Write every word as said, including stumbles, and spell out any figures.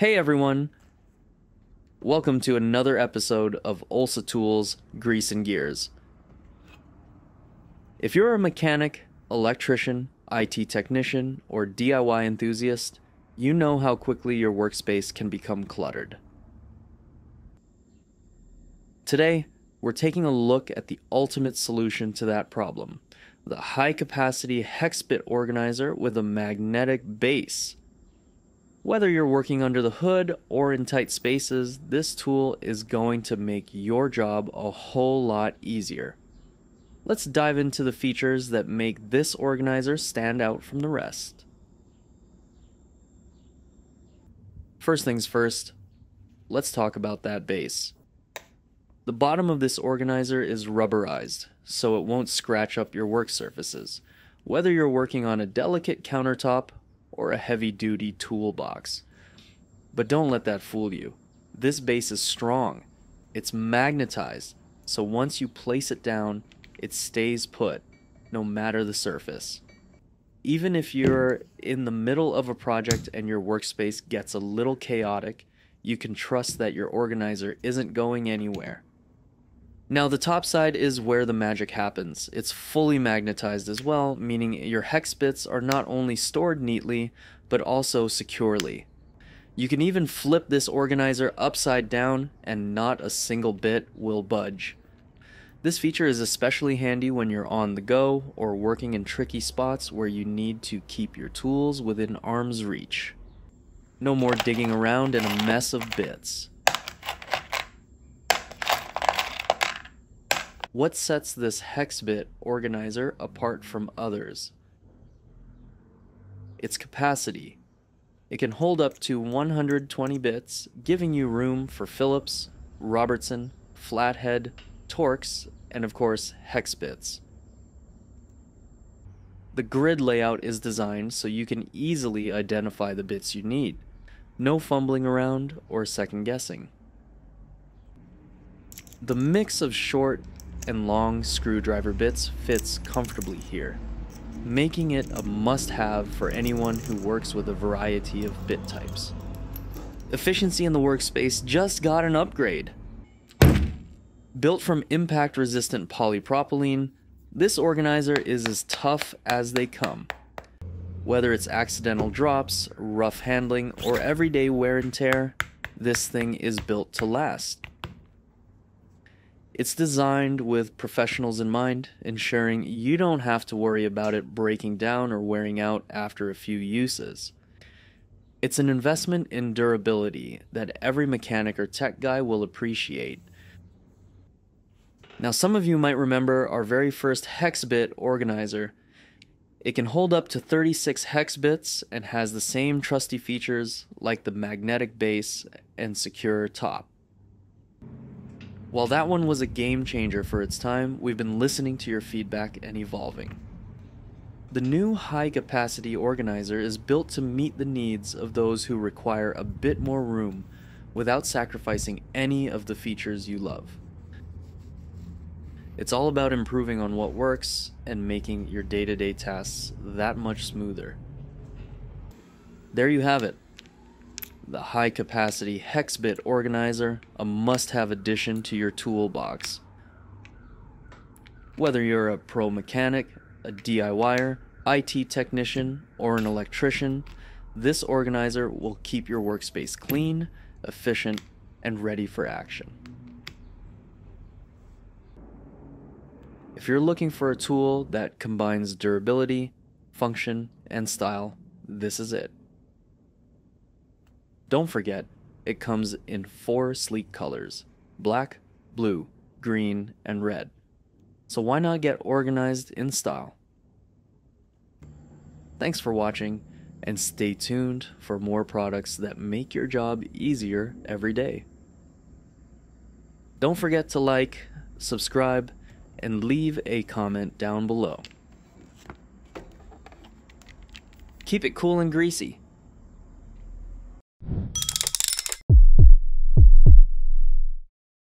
Hey everyone, welcome to another episode of Olsa Tools Grease and Gears. If you're a mechanic, electrician, I T technician, or D I Y enthusiast, you know how quickly your workspace can become cluttered. Today, we're taking a look at the ultimate solution to that problem, the high-capacity hex bit organizer with a magnetic base. Whether you're working under the hood or in tight spaces, this tool is going to make your job a whole lot easier. Let's dive into the features that make this organizer stand out from the rest. First things first, let's talk about that base. The bottom of this organizer is rubberized, so it won't scratch up your work surfaces, whether you're working on a delicate countertop or a heavy-duty toolbox. But don't let that fool you. This base is strong. It's magnetized, so once you place it down, it stays put, no matter the surface. Even if you're in the middle of a project and your workspace gets a little chaotic, you can trust that your organizer isn't going anywhere. Now the top side is where the magic happens. It's fully magnetized as well, meaning your hex bits are not only stored neatly, but also securely. You can even flip this organizer upside down and not a single bit will budge. This feature is especially handy when you're on the go or working in tricky spots where you need to keep your tools within arm's reach. No more digging around in a mess of bits. What sets this hex bit organizer apart from others? Its capacity. It can hold up to one hundred twenty bits, giving you room for Phillips, Robertson, flathead, Torx, and of course hex bits. The grid layout is designed so you can easily identify the bits you need. No fumbling around or second guessing. The mix of short and long screwdriver bits fits comfortably here, making it a must-have for anyone who works with a variety of bit types. Efficiency in the workspace just got an upgrade. Built from impact-resistant polypropylene, this organizer is as tough as they come. Whether it's accidental drops, rough handling, or everyday wear and tear, this thing is built to last. It's designed with professionals in mind, ensuring you don't have to worry about it breaking down or wearing out after a few uses. It's an investment in durability that every mechanic or tech guy will appreciate. Now, some of you might remember our very first hex bit organizer. It can hold up to thirty-six hex bits and has the same trusty features like the magnetic base and secure top. While that one was a game changer for its time, we've been listening to your feedback and evolving. The new high-capacity organizer is built to meet the needs of those who require a bit more room without sacrificing any of the features you love. It's all about improving on what works and making your day-to-day tasks that much smoother. There you have it. The high-capacity hex bit organizer, a must-have addition to your toolbox. Whether you're a pro mechanic, a D I Y er, I T technician, or an electrician, this organizer will keep your workspace clean, efficient, and ready for action. If you're looking for a tool that combines durability, function, and style, this is it. Don't forget, it comes in four sleek colors: black, blue, green, and red. So why not get organized in style? Thanks for watching, and stay tuned for more products that make your job easier every day. Don't forget to like, subscribe, and leave a comment down below. Keep it cool and greasy.